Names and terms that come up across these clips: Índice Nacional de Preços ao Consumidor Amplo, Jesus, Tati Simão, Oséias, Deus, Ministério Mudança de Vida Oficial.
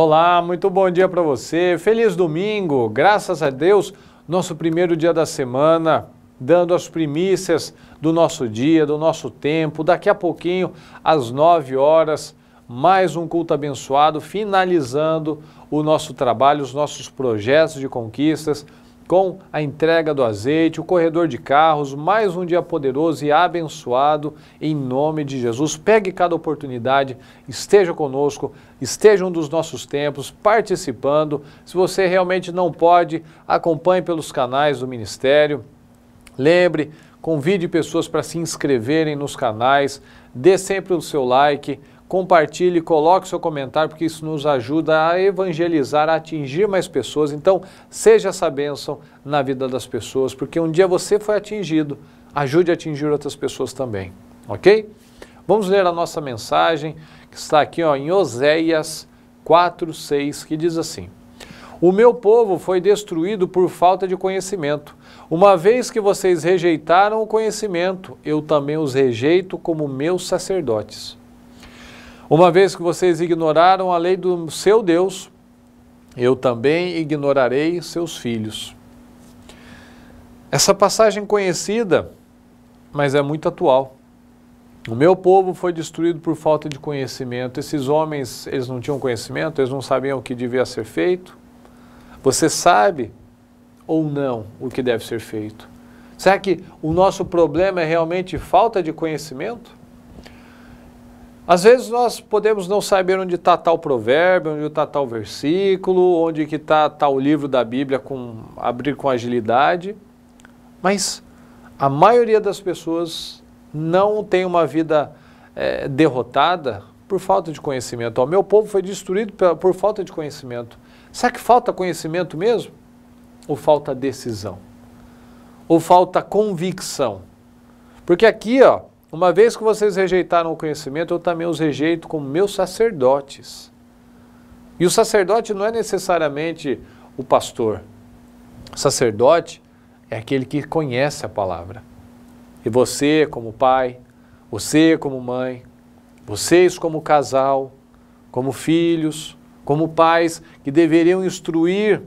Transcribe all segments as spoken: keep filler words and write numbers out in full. Olá, muito bom dia para você. Feliz domingo, graças a Deus, nosso primeiro dia da semana, dando as primícias do nosso dia, do nosso tempo. Daqui a pouquinho, às nove horas, mais um culto abençoado, finalizando o nosso trabalho, os nossos projetos de conquistas, com a entrega do azeite, o corredor de carros, mais um dia poderoso e abençoado em nome de Jesus. Pegue cada oportunidade, esteja conosco, esteja um dos nossos tempos, participando. Se você realmente não pode, acompanhe pelos canais do Ministério. Lembre, convide pessoas para se inscreverem nos canais, dê sempre o seu like, compartilhe, coloque seu comentário, porque isso nos ajuda a evangelizar, a atingir mais pessoas. Então, seja essa bênção na vida das pessoas, porque um dia você foi atingido, ajude a atingir outras pessoas também, ok? Vamos ler a nossa mensagem, que está aqui ó, em Oséias quatro, seis, que diz assim: O meu povo foi destruído por falta de conhecimento. Uma vez que vocês rejeitaram o conhecimento, eu também os rejeito como meus sacerdotes. Uma vez que vocês ignoraram a lei do seu Deus, eu também ignorarei seus filhos. Essa passagem conhecida, mas é muito atual. O meu povo foi destruído por falta de conhecimento. Esses homens, eles não tinham conhecimento, eles não sabiam o que devia ser feito. Você sabe ou não o que deve ser feito? Será que o nosso problema é realmente falta de conhecimento? Às vezes nós podemos não saber onde está tal provérbio, onde está tal versículo, onde está tal livro da Bíblia, com, abrir com agilidade, mas a maioria das pessoas não tem uma vida é, derrotada por falta de conhecimento. O meu povo foi destruído por falta de conhecimento. Será que falta conhecimento mesmo? Ou falta decisão? Ou falta convicção? Porque aqui, ó, uma vez que vocês rejeitaram o conhecimento, eu também os rejeito como meus sacerdotes. E o sacerdote não é necessariamente o pastor. O sacerdote é aquele que conhece a palavra. E você como pai, você como mãe, vocês como casal, como filhos, como pais, que deveriam instruir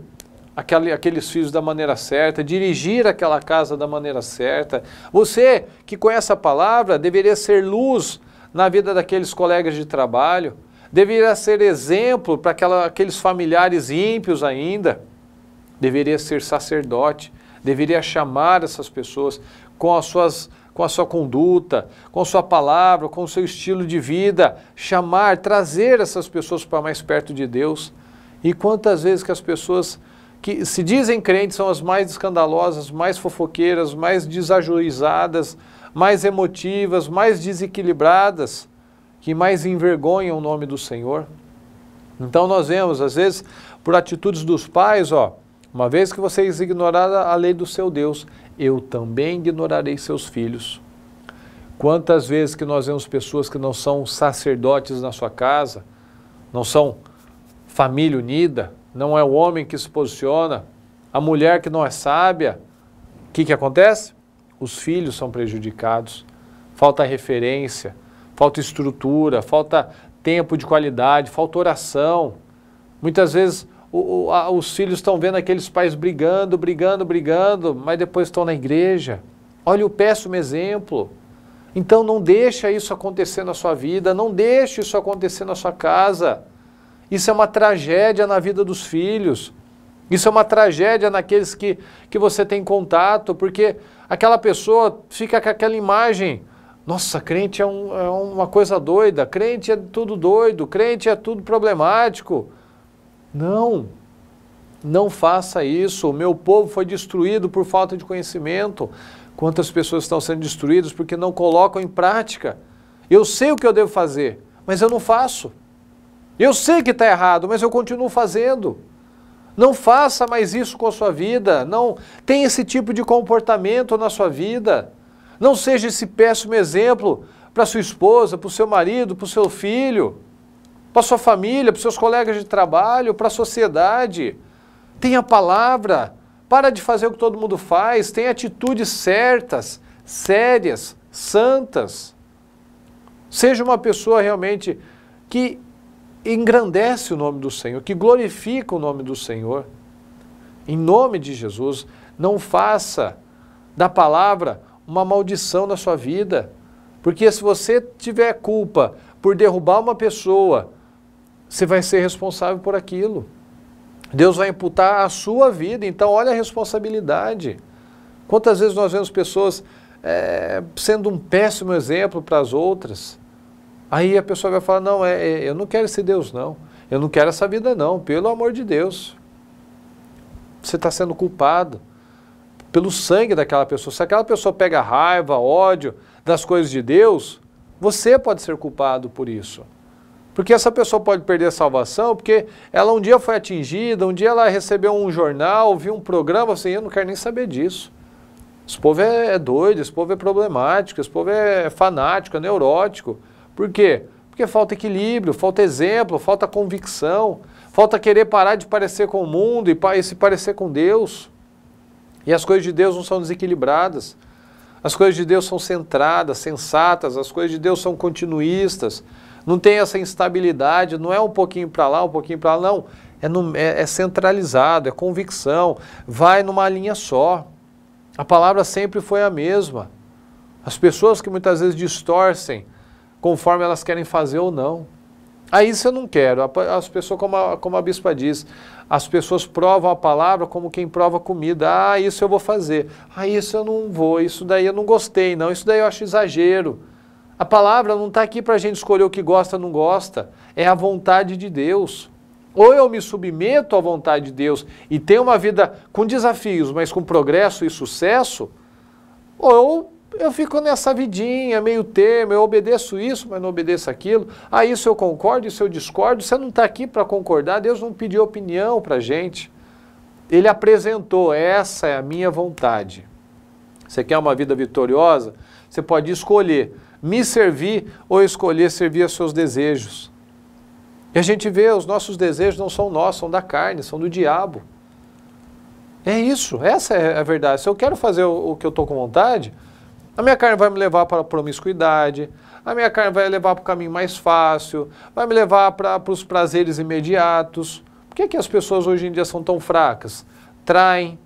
aqueles filhos da maneira certa, dirigir aquela casa da maneira certa. Você que conhece a palavra deveria ser luz na vida daqueles colegas de trabalho, deveria ser exemplo para aquela, aqueles familiares ímpios ainda, deveria ser sacerdote, deveria chamar essas pessoas com as suas, com a sua conduta, com a sua palavra, com o seu estilo de vida, chamar, trazer essas pessoas para mais perto de Deus. E quantas vezes que as pessoas que se dizem crentes são as mais escandalosas, mais fofoqueiras, mais desajuizadas, mais emotivas, mais desequilibradas, que mais envergonham o nome do Senhor. Então nós vemos, às vezes, por atitudes dos pais, ó, uma vez que vocês ignoraram a lei do seu Deus, eu também ignorarei seus filhos. Quantas vezes que nós vemos pessoas que não são sacerdotes na sua casa, não são família unida, não é o homem que se posiciona, a mulher que não é sábia, o que que acontece? Os filhos são prejudicados, falta referência, falta estrutura, falta tempo de qualidade, falta oração. Muitas vezes o, o, a, os filhos estão vendo aqueles pais brigando, brigando, brigando, mas depois estão na igreja. Olha o péssimo exemplo. Então não deixa isso acontecer na sua vida, não deixa isso acontecer na sua casa. Isso é uma tragédia na vida dos filhos, isso é uma tragédia naqueles que, que você tem contato, porque aquela pessoa fica com aquela imagem: nossa, crente é, um, é uma coisa doida, crente é tudo doido, crente é tudo problemático. Não, não faça isso. O meu povo foi destruído por falta de conhecimento. Quantas pessoas estão sendo destruídas porque não colocam em prática? Eu sei o que eu devo fazer, mas eu não faço. Eu sei que está errado, mas eu continuo fazendo. Não faça mais isso com a sua vida. Não tenha esse tipo de comportamento na sua vida. Não seja esse péssimo exemplo para sua esposa, para o seu marido, para o seu filho, para sua família, para seus colegas de trabalho, para a sociedade. Tenha palavra. Para de fazer o que todo mundo faz. Tenha atitudes certas, sérias, santas. Seja uma pessoa realmente que engrandece o nome do Senhor, que glorifica o nome do Senhor. Em nome de Jesus, não faça da palavra uma maldição na sua vida, porque se você tiver culpa por derrubar uma pessoa, você vai ser responsável por aquilo. Deus vai imputar a sua vida, então olha a responsabilidade. Quantas vezes nós vemos pessoas é, sendo um péssimo exemplo para as outras? Aí a pessoa vai falar, não, é, é, eu não quero esse Deus não, eu não quero essa vida não, pelo amor de Deus. Você está sendo culpado pelo sangue daquela pessoa. Se aquela pessoa pega raiva, ódio das coisas de Deus, você pode ser culpado por isso. Porque essa pessoa pode perder a salvação, porque ela um dia foi atingida, um dia ela recebeu um jornal, viu um programa, assim, eu não quero nem saber disso. Esse povo é doido, esse povo é problemático, esse povo é fanático, é neurótico. Por quê? Porque falta equilíbrio, falta exemplo, falta convicção, falta querer parar de parecer com o mundo e, e se parecer com Deus. E as coisas de Deus não são desequilibradas. As coisas de Deus são centradas, sensatas, as coisas de Deus são continuistas. Não tem essa instabilidade, não é um pouquinho para lá, um pouquinho para lá, não. É, no, é, é centralizado, é convicção, vai numa linha só. A palavra sempre foi a mesma. As pessoas que muitas vezes distorcem conforme elas querem fazer ou não. Aí isso eu não quero. As pessoas, como a, como a bispa diz, as pessoas provam a palavra como quem prova comida. Ah, isso eu vou fazer. Ah, isso eu não vou, isso daí eu não gostei, não. Isso daí eu acho exagero. A palavra não está aqui para a gente escolher o que gosta ou não gosta. É a vontade de Deus. Ou eu me submeto à vontade de Deus e tenho uma vida com desafios, mas com progresso e sucesso, ou eu fico nessa vidinha, meio termo, eu obedeço isso, mas não obedeço aquilo. Ah, isso eu concordo, isso eu discordo. Você não está aqui para concordar, Deus não pediu opinião para a gente. Ele apresentou, essa é a minha vontade. Você quer uma vida vitoriosa? Você pode escolher me servir ou escolher servir aos seus desejos. E a gente vê, os nossos desejos não são nossos, são da carne, são do diabo. É isso, essa é a verdade. Se eu quero fazer o que eu estou com vontade, a minha carne vai me levar para a promiscuidade, a minha carne vai levar para o caminho mais fácil, vai me levar para, para os prazeres imediatos. Por que é que as pessoas hoje em dia são tão fracas? Traem,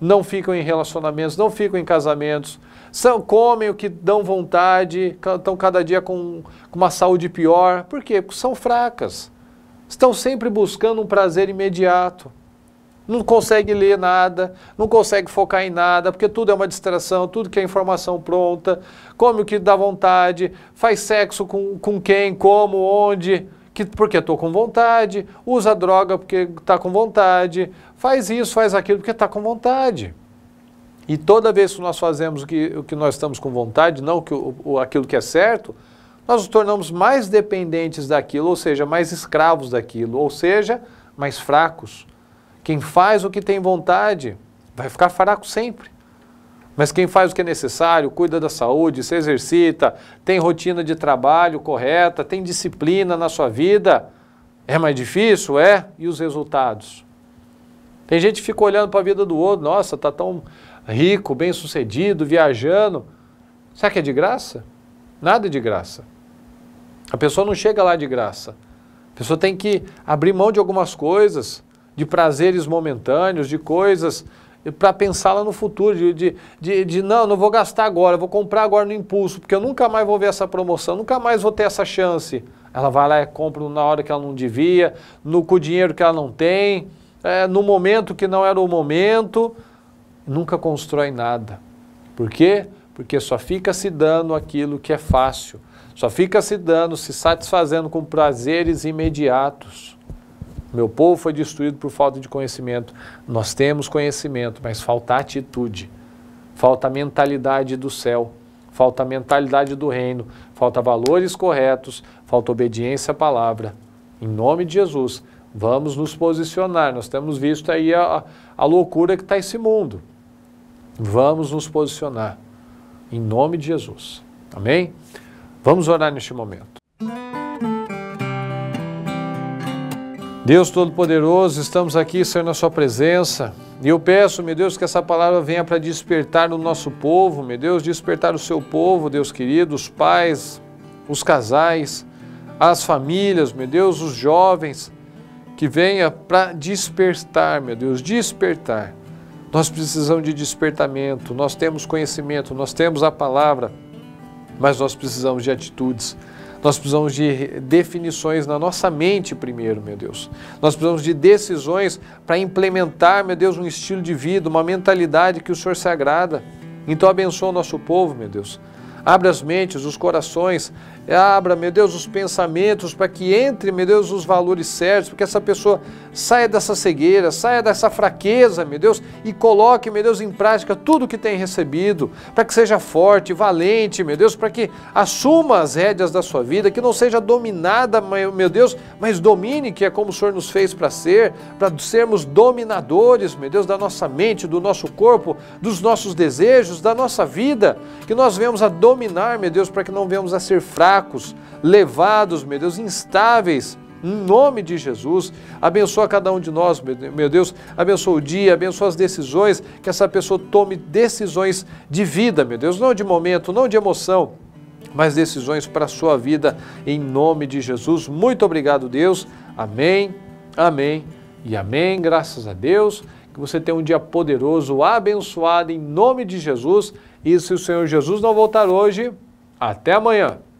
não ficam em relacionamentos, não ficam em casamentos, são, comem o que dão vontade, estão cada dia com, com uma saúde pior. Por quê? Porque são fracas. Estão sempre buscando um prazer imediato. Não consegue ler nada, não consegue focar em nada, porque tudo é uma distração, tudo que é informação pronta, come o que dá vontade, faz sexo com, com quem, como, onde, que, porque estou com vontade, usa droga porque está com vontade, faz isso, faz aquilo porque está com vontade. E toda vez que nós fazemos o que, o que nós estamos com vontade, não que, o, o, aquilo que é certo, nós nos tornamos mais dependentes daquilo, ou seja, mais escravos daquilo, ou seja, mais fracos. Quem faz o que tem vontade vai ficar fraco sempre. Mas quem faz o que é necessário, cuida da saúde, se exercita, tem rotina de trabalho correta, tem disciplina na sua vida, é mais difícil? É. E os resultados? Tem gente que fica olhando para a vida do outro, nossa, está tão rico, bem sucedido, viajando. Será que é de graça? Nada de graça. A pessoa não chega lá de graça. A pessoa tem que abrir mão de algumas coisas, de prazeres momentâneos, de coisas, para pensar lá no futuro, de, de, de, de não, não vou gastar agora, vou comprar agora no impulso, porque eu nunca mais vou ver essa promoção, nunca mais vou ter essa chance. Ela vai lá e compra na hora que ela não devia, no, com o dinheiro que ela não tem, é, no momento que não era o momento, nunca constrói nada. Por quê? Porque só fica se dando aquilo que é fácil, só fica se dando, se satisfazendo com prazeres imediatos. Meu povo foi destruído por falta de conhecimento. Nós temos conhecimento, mas falta atitude, falta a mentalidade do céu, falta a mentalidade do reino, falta valores corretos, falta obediência à palavra. Em nome de Jesus, vamos nos posicionar. Nós temos visto aí a, a loucura que está esse mundo. Vamos nos posicionar. Em nome de Jesus. Amém? Vamos orar neste momento. Deus Todo-Poderoso, estamos aqui, Senhor, na sua presença. E eu peço, meu Deus, que essa palavra venha para despertar no nosso povo, meu Deus, despertar o seu povo, Deus querido, os pais, os casais, as famílias, meu Deus, os jovens, que venha para despertar, meu Deus, despertar. Nós precisamos de despertamento, nós temos conhecimento, nós temos a palavra, mas nós precisamos de atitudes, nós precisamos de definições na nossa mente primeiro, meu Deus. Nós precisamos de decisões para implementar, meu Deus, um estilo de vida, uma mentalidade que o Senhor se agrada. Então abençoa o nosso povo, meu Deus. Abre as mentes, os corações, abra, meu Deus, os pensamentos para que entre, meu Deus, os valores certos, porque essa pessoa saia dessa cegueira, saia dessa fraqueza, meu Deus, e coloque, meu Deus, em prática tudo que tem recebido, para que seja forte, valente, meu Deus, para que assuma as rédeas da sua vida, que não seja dominada, meu Deus, mas domine, que é como o Senhor nos fez para ser, para sermos dominadores, meu Deus, da nossa mente, do nosso corpo, dos nossos desejos, da nossa vida, que nós venhamos a dominar dominar, meu Deus, para que não venhamos a ser fracos, levados, meu Deus, instáveis, em nome de Jesus. Abençoa cada um de nós, meu Deus, abençoa o dia, abençoa as decisões, que essa pessoa tome decisões de vida, meu Deus, não de momento, não de emoção, mas decisões para a sua vida, em nome de Jesus. Muito obrigado, Deus, amém, amém e amém, graças a Deus. Que você tenha um dia poderoso, abençoado, em nome de Jesus. E se o Senhor Jesus não voltar hoje, até amanhã.